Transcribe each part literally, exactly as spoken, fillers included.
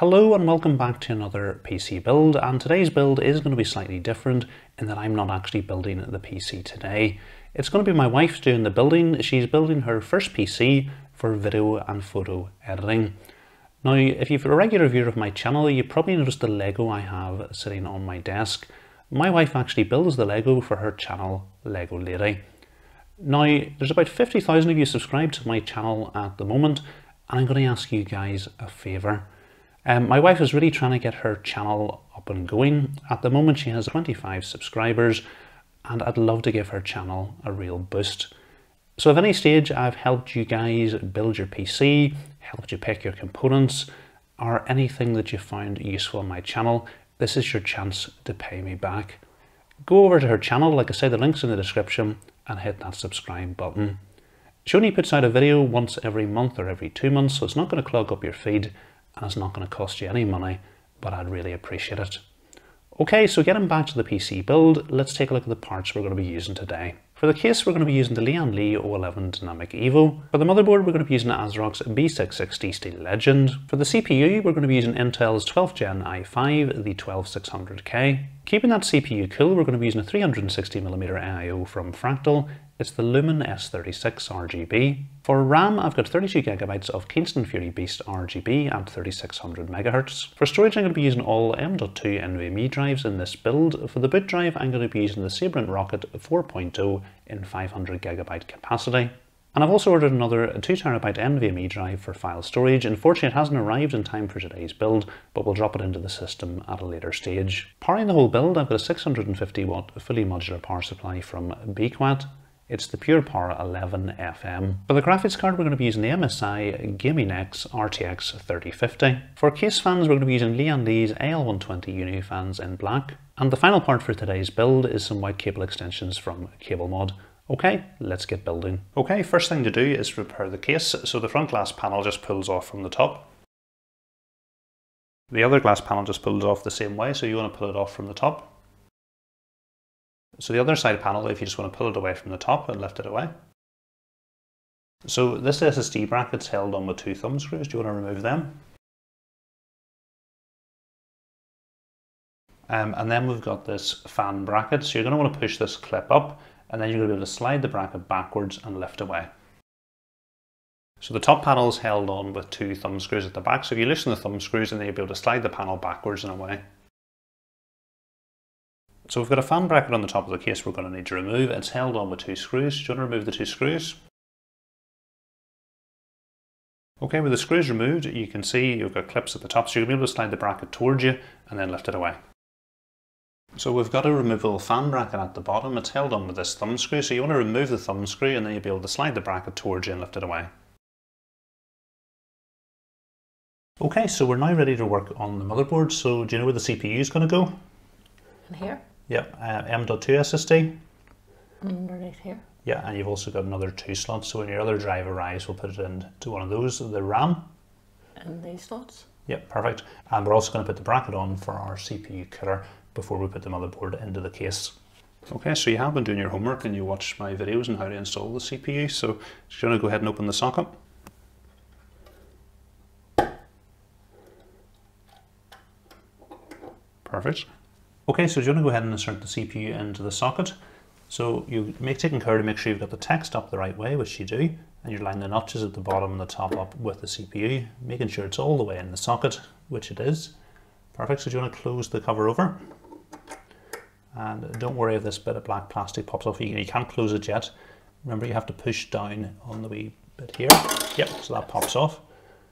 Hello and welcome back to another P C build, and today's build is going to be slightly different in that I'm not actually building the P C today. It's going to be my wife's doing the building. She's building her first P C for video and photo editing. Now, if you're a regular viewer of my channel, you probably noticed the Lego I have sitting on my desk. My wife actually builds the Lego for her channel, Lego Lady. Now, there's about fifty thousand of you subscribed to my channel at the moment, and I'm going to ask you guys a favour. Um, my wife is really trying to get her channel up and going. At the moment she has twenty-five subscribers, and I'd love to give her channel a real boost. So if at any stage I've helped you guys build your P C, helped you pick your components, or anything that you found useful on my channel, this is your chance to pay me back. Go over to her channel, like I say, the link's in the description, and hit that subscribe button. She only puts out a video once every month or every two months, so it's not going to clog up your feed. And it's not going to cost you any money, but I'd really appreciate it. Okay, so getting back to the P C build, let's take a look at the parts we're going to be using today. For the case, we're going to be using the Lian Li O eleven Dynamic Evo. For the motherboard, we're going to be using ASRock's B six sixty Steel Legend. For the C P U, we're going to be using Intel's twelfth gen i five, the twelve six hundred K. Keeping that C P U cool, we're going to be using a three hundred sixty millimeter A I O from Fractal. It's the Lumen S thirty-six R G B. For RAM, I've got thirty-two gigabytes of Kingston Fury Beast R G B at thirty-six hundred megahertz. For storage, I'm going to be using all M dot two NVMe drives in this build. For the boot drive, I'm going to be using the Sabrent Rocket four point oh in five hundred gigabyte capacity. And I've also ordered another two terabyte NVMe drive for file storage. Unfortunately, it hasn't arrived in time for today's build, but we'll drop it into the system at a later stage. Powering the whole build, I've got a six hundred fifty watt fully modular power supply from Be Quiet. It's the Pure Power eleven F M. For the graphics card, we're going to be using the M S I GeForce R T X thirty fifty. For case fans, we're going to be using Lian Li's A L one twenty Uni Fans in black. And the final part for today's build is some white cable extensions from CableMod. Okay, let's get building. Okay, first thing to do is prepare the case. So the front glass panel just pulls off from the top. The other glass panel just pulls off the same way, so you want to pull it off from the top. So the other side panel, if you just want to pull it away from the top and lift it away. So this S S D bracket's held on with two thumb screws. Do you want to remove them? Um, and then we've got this fan bracket. So you're going to want to push this clip up, and then you're going to be able to slide the bracket backwards and lift away. So the top panel's held on with two thumb screws at the back. So if you loosen the thumb screws, and then you'll be able to slide the panel backwards and away. So we've got a fan bracket on the top of the case we're going to need to remove. It's held on with two screws. Do you want to remove the two screws? Okay, with the screws removed, you can see you've got clips at the top, so you'll be able to slide the bracket towards you and then lift it away. So we've got a removable fan bracket at the bottom. It's held on with this thumb screw, so you want to remove the thumb screw, and then you'll be able to slide the bracket towards you and lift it away. Okay, so we're now ready to work on the motherboard. So do you know where the C P U is going to go? In here? Yep, uh, M dot two S S D. Underneath here. Yeah, and you've also got another two slots, so when your other drive arrives, we'll put it into one of those, the RAM. And these slots? Yep, perfect. And we're also going to put the bracket on for our C P U cutter before we put the motherboard into the case. Okay, so you have been doing your homework and you watched my videos on how to install the C P U, so do you want to go ahead and open the socket? Perfect. Okay, so do you want to go ahead and insert the C P U into the socket? So you make taking care to make sure you've got the text up the right way, which you do, and you're lining the notches at the bottom and the top up with the C P U, making sure it's all the way in the socket, which it is. Perfect, so do you want to close the cover over? And don't worry if this bit of black plastic pops off, you can't close it yet. Remember, you have to push down on the wee bit here. Yep, so that pops off.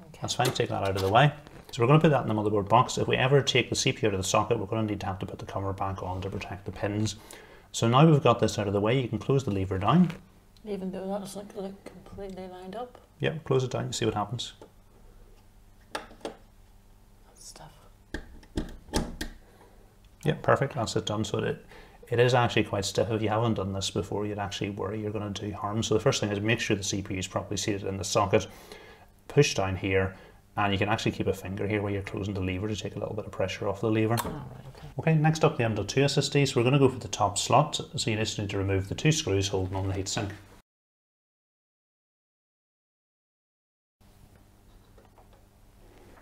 Okay. That's fine, take that out of the way. So we're going to put that in the motherboard box. If we ever take the C P U out of the socket, we're going to need to have to put the cover back on to protect the pins. So now we've got this out of the way, you can close the lever down. Even though that doesn't look completely lined up. Yeah, close it down, see what happens. That's tough. Yeah, perfect, that's it done. So it, it is actually quite stiff. If you haven't done this before, you'd actually worry you're going to do harm. So the first thing is make sure the C P U is properly seated in the socket. Push down here. And you can actually keep a finger here where you're closing the lever to take a little bit of pressure off the lever. Oh, right, okay. Okay, next up the M dot two S S D. So we're going to go for the top slot. So you just need to remove the two screws holding on the heatsink.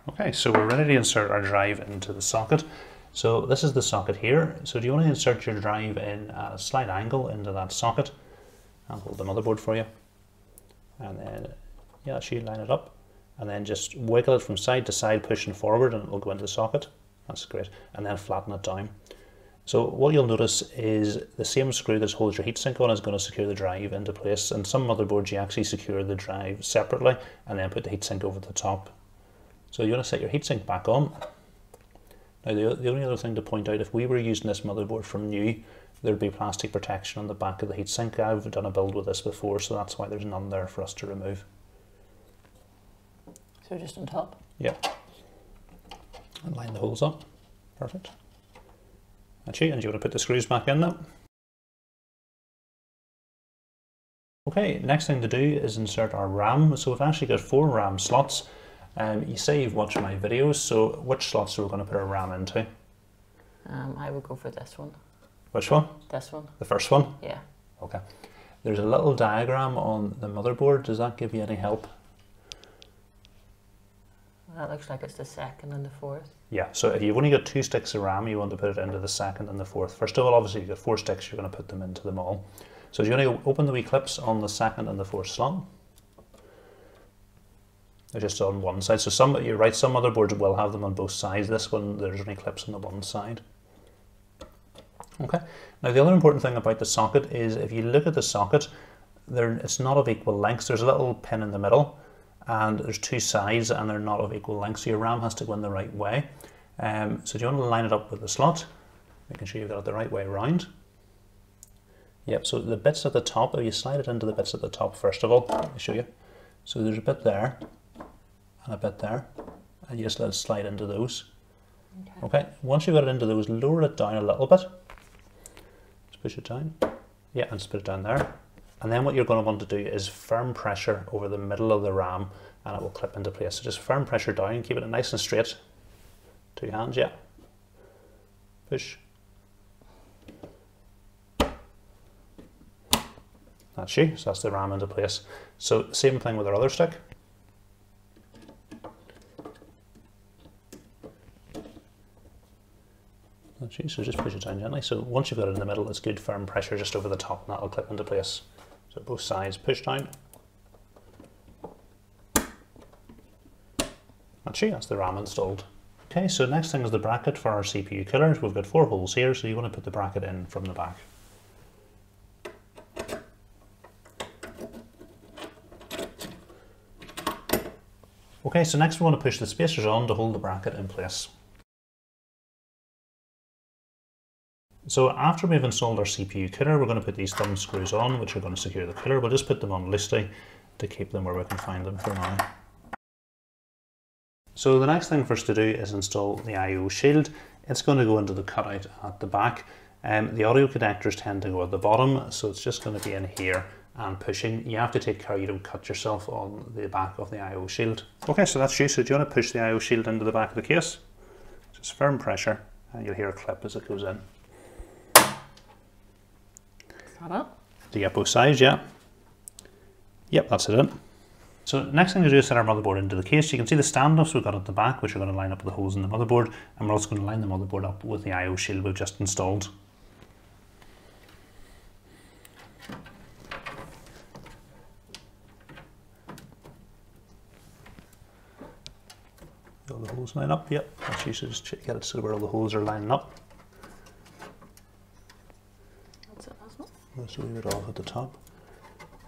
Okay, so we're ready to insert our drive into the socket. So this is the socket here. So do you want to insert your drive in at a slight angle into that socket? I'll hold the motherboard for you. And then, yeah, actually line it up. And then just wiggle it from side to side, pushing forward, and it will go into the socket. That's great. And then flatten it down. So what you'll notice is the same screw that holds your heatsink on is going to secure the drive into place. And some motherboards, you actually secure the drive separately and then put the heatsink over the top. So you want to set your heatsink back on. Now the, the only other thing to point out, if we were using this motherboard from new, there'd be plastic protection on the back of the heatsink. I've done a build with this before, so that's why there's none there for us to remove. So just on top? Yeah. And line the holes up. Perfect. That's you, and you want to put the screws back in now. Okay, next thing to do is insert our RAM. So we've actually got four RAM slots. Um, you say you've watched my videos, so which slots are we going to put our RAM into? Um, I would go for this one. Which one? This one. The first one? Yeah. Okay. There's a little diagram on the motherboard. Does that give you any help? That looks like it's the second and the fourth. Yeah, so if you've only got two sticks of RAM, you want to put it into the second and the fourth. First of all, obviously you've got four sticks, you're going to put them into them all. So you want to open the wee clips on the second and the fourth slot. They're just on one side. So some, you're right, some motherboards will have them on both sides. This one, there's only clips on the one side. Okay, now the other important thing about the socket is if you look at the socket, there, it's not of equal lengths. There's a little pin in the middle, and there's two sides and they're not of equal length, so your RAM has to go in the right way. Um, so do you want to line it up with the slot, making sure you've got it the right way around. Yep, so the bits at the top, if you slide it into the bits at the top first of all, let me show you. So there's a bit there, and a bit there, and you just let it slide into those. Okay, okay. Once you've got it into those, lower it down a little bit. Just push it down. Yeah, and just put it down there. And then what you're going to want to do is firm pressure over the middle of the RAM and it will clip into place. So just firm pressure down, keep it nice and straight. Two hands, yeah. Push. That's you, so that's the RAM into place. So same thing with our other stick. That's you, so just push it down gently. So once you've got it in the middle, it's good firm pressure just over the top and that'll clip into place. So both sides, push down. Actually, that's the RAM installed. Okay, so next thing is the bracket for our C P U killers. We've got four holes here, so you want to put the bracket in from the back. Okay, so next we want to push the spacers on to hold the bracket in place. So after we've installed our C P U cooler, we're going to put these thumb screws on, which are going to secure the cooler. We'll just put them on loosely to keep them where we can find them for now. So the next thing for us to do is install the I O shield. It's going to go into the cutout at the back. Um, the audio connectors tend to go at the bottom, so it's just going to be in here and pushing. You have to take care you don't cut yourself on the back of the I O shield. Okay, so that's you. So do you want to push the I O shield into the back of the case? Just firm pressure, and you'll hear a clip as it goes in. Up. Do you get both sides? Yeah. Yep, that's it in. So next thing to do is set our motherboard into the case. You can see the standoffs we've got at the back, which are going to line up with the holes in the motherboard, and we're also going to line the motherboard up with the I O shield we've just installed. All the holes line up, yep. That's usually just get it so where all the holes are lining up. Let's leave it off at the top.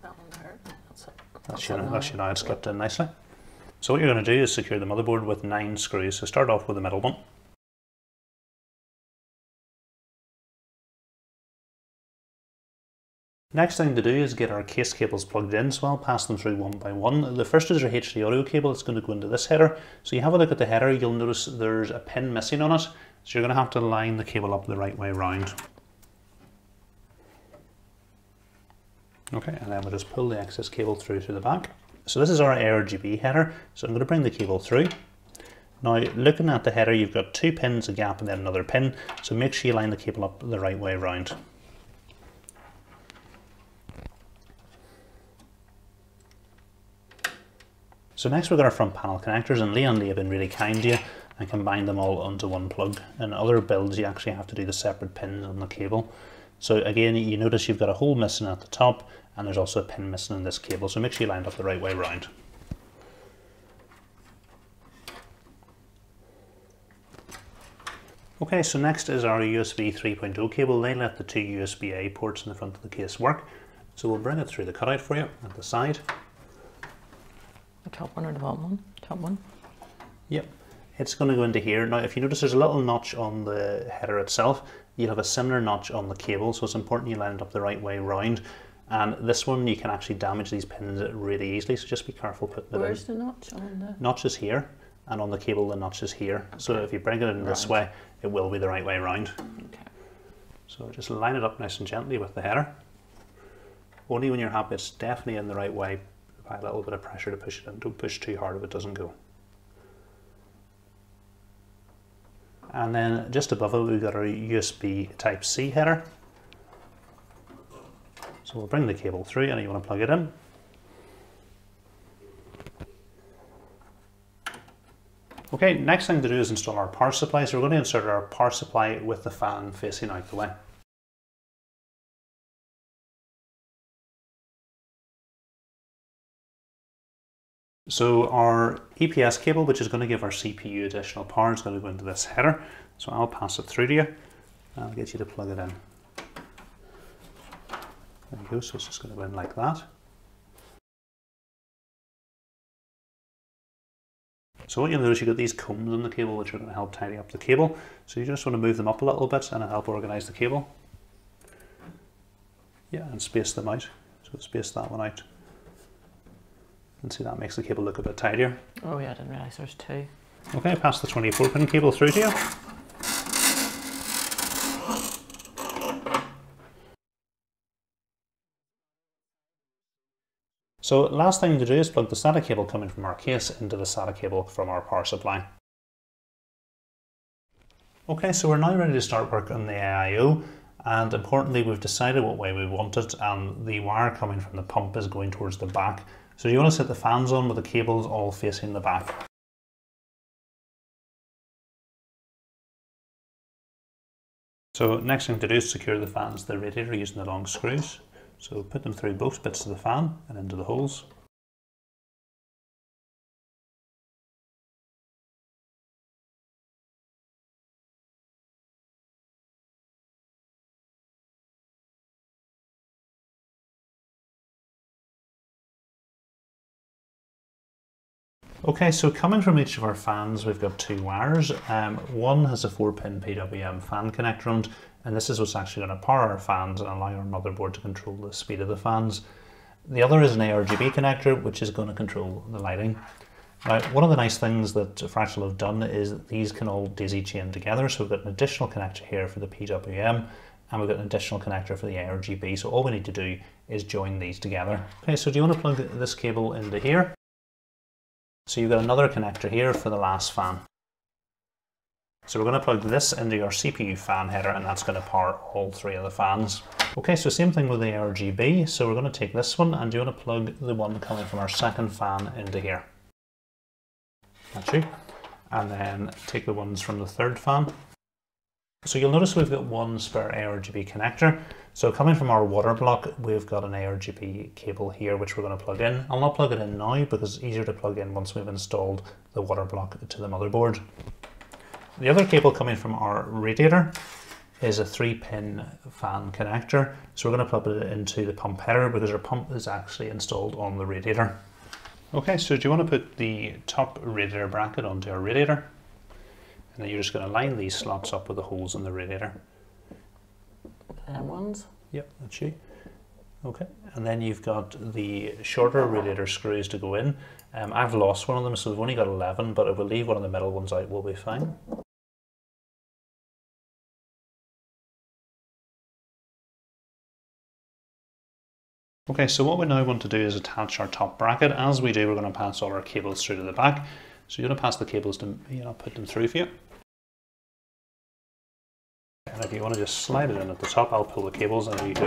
That one there. That's it. That's, that's, that's you now, it's clipped in nicely. So what you're going to do is secure the motherboard with nine screws. So start off with the middle one. Next thing to do is get our case cables plugged in, so I'll pass them through one by one. The first is our H D audio cable. It's going to go into this header. So you have a look at the header, you'll notice there's a pin missing on it. So you're going to have to line the cable up the right way around. Okay, and then we'll just pull the excess cable through to the back. So this is our R G B header, so I'm going to bring the cable through. Now, looking at the header, you've got two pins, a gap, and then another pin, so make sure you line the cable up the right way around. So next we've got our front panel connectors, and Lian Li have been really kind to you and combined them all onto one plug. In other builds you actually have to do the separate pins on the cable. So again, you notice you've got a hole missing at the top, and there's also a pin missing in this cable, so make sure you line it up the right way around. Okay, so next is our U S B three point oh cable. They let the two U S B A ports in the front of the case work. So we'll bring it through the cutout for you at the side. The top one or the bottom one? Top one. Yep. It's going to go into here. Now, if you notice there's a little notch on the header itself, you'll have a similar notch on the cable, so it's important you line it up the right way round. And this one, you can actually damage these pins really easily, so just be careful putting it in. Where's the notch on the...? Notch is here. And on the cable the notch is here, okay. So if you bring it in this way it will be the right way around. Okay. So just line it up nice and gently with the header. Only when you're happy it's definitely in the right way, apply a little bit of pressure to push it in. Don't push too hard if it doesn't go. And then just above it we've got our U S B type C header. So we'll bring the cable through and you want to plug it in. Okay, next thing to do is install our power supply. So we're going to insert our power supply with the fan facing out the way. So our E P S cable, which is going to give our C P U additional power, is going to go into this header. So I'll pass it through to you and I'll get you to plug it in. There you go, so it's just going to go in like that. So what you'll notice, you've got these combs on the cable which are going to help tidy up the cable. So you just want to move them up a little bit and it'll help organise the cable. Yeah, and space them out. So space that one out. And see, that makes the cable look a bit tidier. Oh yeah, I didn't realise there's two. Okay, pass the twenty-four pin cable through to you. So last thing to do is plug the SATA cable coming from our case into the SATA cable from our power supply. Okay, so we're now ready to start work on the A I O, and importantly we've decided what way we want it, and the wire coming from the pump is going towards the back. So you want to set the fans on with the cables all facing the back. So next thing to do is secure the fans to the radiator using the long screws. So put them through both bits of the fan and into the holes. Okay, so coming from each of our fans we've got two wires. Um, one has a four pin P W M fan connector on it, and this is what's actually going to power our fans and allow our motherboard to control the speed of the fans. The other is an A R G B connector which is going to control the lighting. Now, one of the nice things that Fractal have done is that these can all daisy chain together, so we've got an additional connector here for the P W M and we've got an additional connector for the A R G B, so all we need to do is join these together. Okay, so do you want to plug this cable into here? So you've got another connector here for the last fan. So we're going to plug this into your C P U fan header and that's going to power all three of the fans. Okay, so same thing with the R G B. So we're going to take this one and you want to plug the one coming from our second fan into here. That's you. And then take the ones from the third fan. So you'll notice we've got one spare A R G B connector. So coming from our water block, we've got an A R G B cable here which we're going to plug in. I'll not plug it in now because it's easier to plug in once we've installed the water block to the motherboard. The other cable coming from our radiator is a three pin fan connector. So we're going to plug it into the pump header because our pump is actually installed on the radiator. Okay, so do you want to put the top radiator bracket onto our radiator? And then you're just going to line these slots up with the holes in the radiator. That ones? Yep, that's you. Okay, and then you've got the shorter radiator screws to go in. Um, I've lost one of them, so we've only got eleven, but if we leave one of the middle ones out, we'll be fine. Okay, so what we now want to do is attach our top bracket. As we do, we're going to pass all our cables through to the back. So you're going to pass the cables to me and I'll put them through for you. And if you want to just slide it in at the top, I'll pull the cables and you do.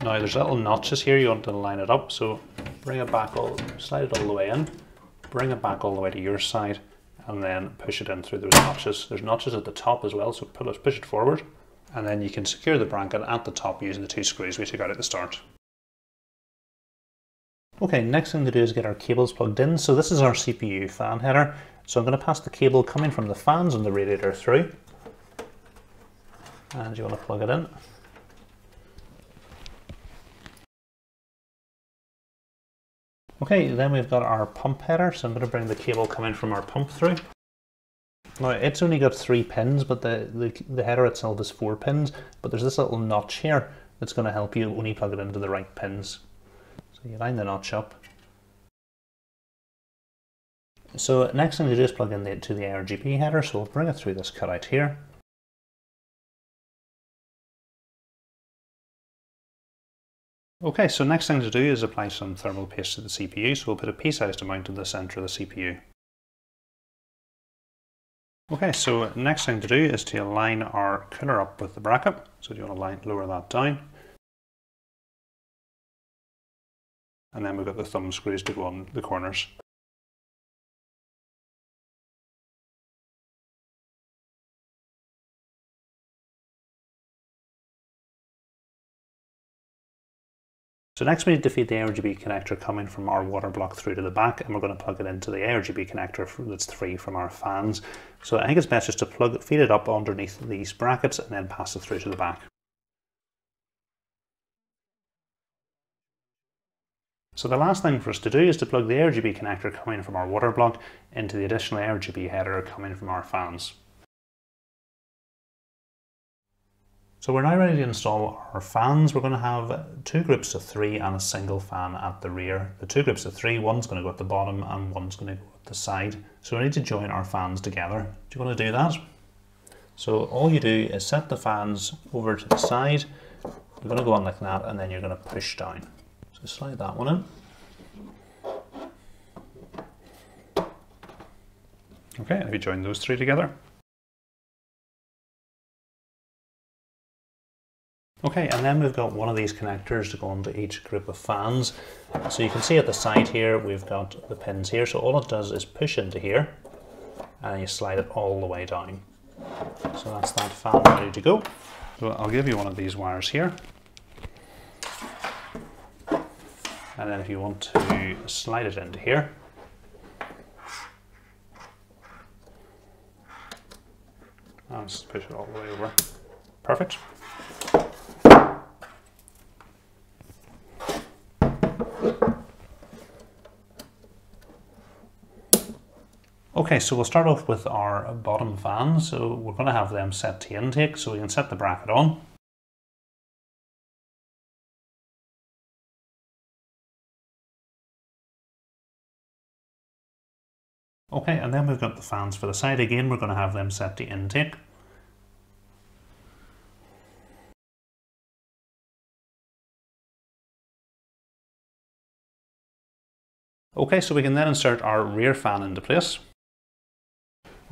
Now there's little notches here, you want to line it up. So bring it back, all, slide it all the way in, bring it back all the way to your side, and then push it in through those notches. There's notches at the top as well, so push it forward, and then you can secure the bracket at the top using the two screws we took out at the start. Okay, next thing to do is get our cables plugged in. So this is our C P U fan header. So I'm going to pass the cable coming from the fans and the radiator through. And you want to plug it in. Okay, then we've got our pump header. So I'm going to bring the cable coming from our pump through. Now it's only got three pins, but the, the, the header itself is four pins. But there's this little notch here that's going to help you only plug it into the right pins. So you line the notch up. So next thing to do is plug in the, to the R G B header, so we'll bring it through this cutout here. Okay, so next thing to do is apply some thermal paste to the C P U, so we'll put a pea-sized amount in the centre of the C P U. Okay, so next thing to do is to align our cooler up with the bracket, so you want to line, lower that down. And then we've got the thumb screws to go on the corners. So next we need to feed the R G B connector coming from our water block through to the back, and we're going to plug it into the R G B connector that's free from our fans. So I think it's best just to plug, feed it up underneath these brackets and then pass it through to the back. So the last thing for us to do is to plug the R G B connector coming from our water block into the additional R G B header coming from our fans. So we're now ready to install our fans. We're going to have two groups of three and a single fan at the rear. The two groups of three, one's going to go at the bottom and one's going to go at the side. So we need to join our fans together. Do you want to do that? So all you do is set the fans over to the side. You're going to go on like that and then you're going to push down. So slide that one in. Okay, have you joined those three together? Okay, and then we've got one of these connectors to go onto each group of fans. So you can see at the side here, we've got the pins here. So all it does is push into here and you slide it all the way down. So that's that fan ready to go. So I'll give you one of these wires here. And then if you want to slide it into here. I'll just push it all the way over. Perfect. Okay, so we'll start off with our bottom fans. So we're going to have them set to intake, so we can set the bracket on. Okay, and then we've got the fans for the side. Again, we're going to have them set to intake. Okay, so we can then insert our rear fan into place.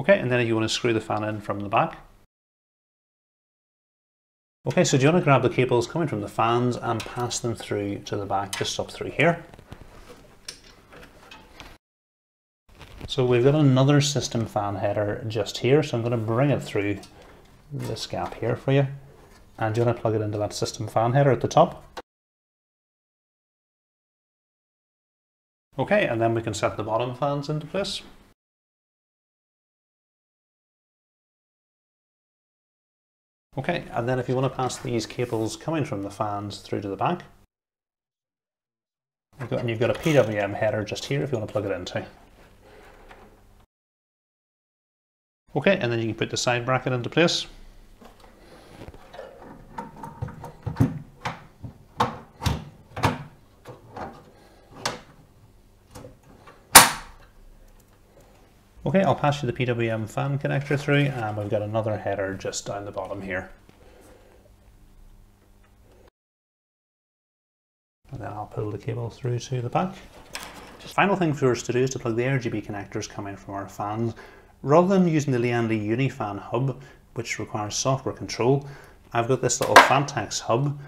Okay, and then you want to screw the fan in from the back. Okay, so do you want to grab the cables coming from the fans and pass them through to the back, just up through here. So we've got another system fan header just here, so I'm going to bring it through this gap here for you. And you want to plug it into that system fan header at the top. Okay, and then we can set the bottom fans into place. Okay, and then if you want to pass these cables coming from the fans through to the back. And you've got a P W M header just here if you want to plug it into. Okay, and then you can put the side bracket into place. Okay, I'll pass you the P W M fan connector through, and we've got another header just down the bottom here. And then I'll pull the cable through to the back. The final thing for us to do is to plug the R G B connectors coming from our fans. Rather than using the Lian Li Uni Fan hub, which requires software control, I've got this little Phanteks hub.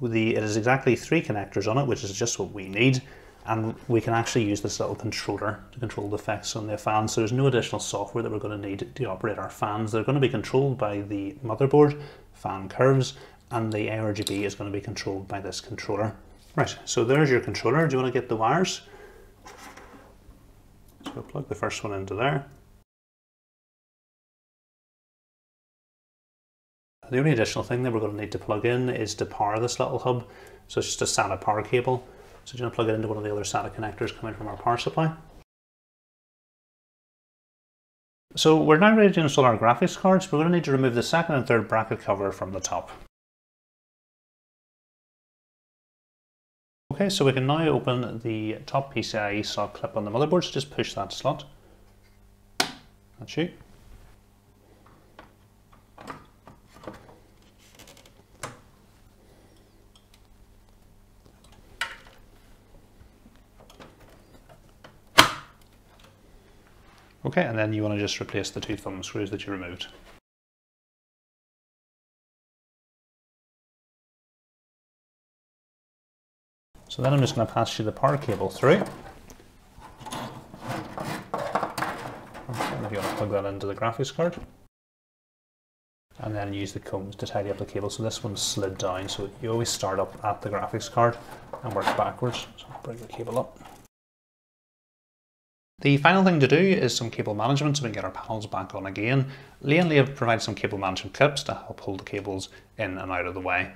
With the, it has exactly three connectors on it, which is just what we need. and we can actually use this little controller to control the effects on the fans. So there's no additional software that we're going to need to operate our fans. They're going to be controlled by the motherboard, fan curves, and the R G B is going to be controlled by this controller. Right, so there's your controller. Do you want to get the wires? So we'll plug the first one into there. The only additional thing that we're going to need to plug in is to power this little hub. So it's just a SATA power cable. So do you want to plug it into one of the other SATA connectors coming from our power supply? So we're now ready to install our graphics cards. We're going to need to remove the second and third bracket cover from the top. Okay, so we can now open the top PCIe slot clip on the motherboard, so just push that slot. That's you. Okay, and then you want to just replace the two thumb screws that you removed. So then I'm just going to pass you the power cable through. And if you want to plug that into the graphics card. And then use the combs to tidy up the cable. So this one slid down, so you always start up at the graphics card and work backwards. So bring the cable up. The final thing to do is some cable management so we can get our panels back on again. Lian Li have provided some cable management clips to help hold the cables in and out of the way.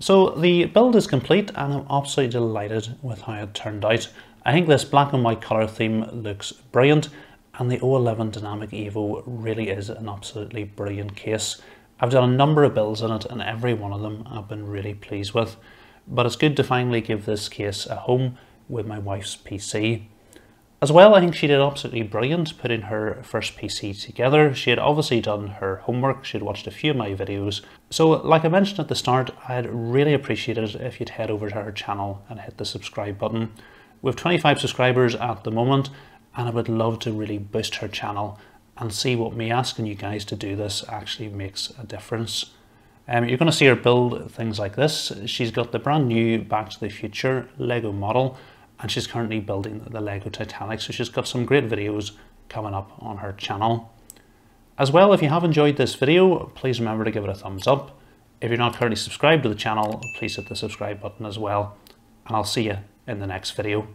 So the build is complete and I'm absolutely delighted with how it turned out. I think this black and white colour theme looks brilliant and the O eleven Dynamic Evo really is an absolutely brilliant case. I've done a number of builds in it and every one of them I've been really pleased with, but it's good to finally give this case a home with my wife's P C. As well, I think she did absolutely brilliant putting her first P C together. She had obviously done her homework, she had watched a few of my videos. So like I mentioned at the start, I'd really appreciate it if you'd head over to her channel and hit the subscribe button. We have twenty-five subscribers at the moment and I would love to really boost her channel and see what me asking you guys to do this actually makes a difference. Um, you're going to see her build things like this. She's got the brand new Back to the Future Lego model. And she's currently building the Lego Titanic, so she's got some great videos coming up on her channel. As well, if you have enjoyed this video, please remember to give it a thumbs up. If you're not currently subscribed to the channel, please hit the subscribe button as well. And I'll see you in the next video.